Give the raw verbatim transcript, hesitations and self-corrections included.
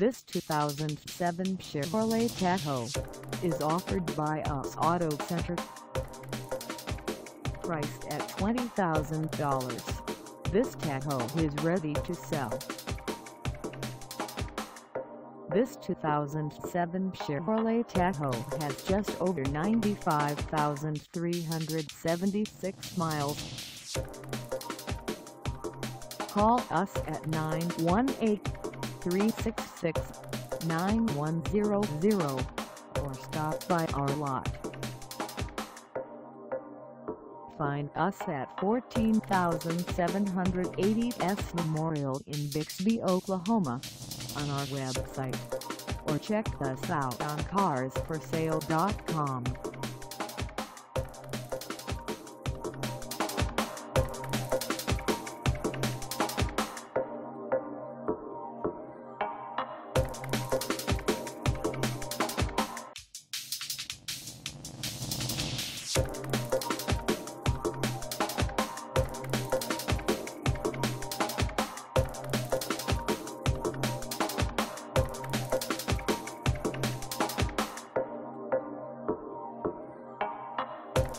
This two thousand seven Chevrolet Tahoe is offered by U S Auto Center. Priced at twenty thousand dollars, this Tahoe is ready to sell. This two thousand seven Chevrolet Tahoe has just over ninety-five thousand three hundred seventy-six miles. Call us at nine one eight, three six six, nine one zero zero or stop by our lot. Find us at fourteen thousand seven hundred eighty S Memorial in Bixby, Oklahoma, on our website, or check us out on cars for sale dot com.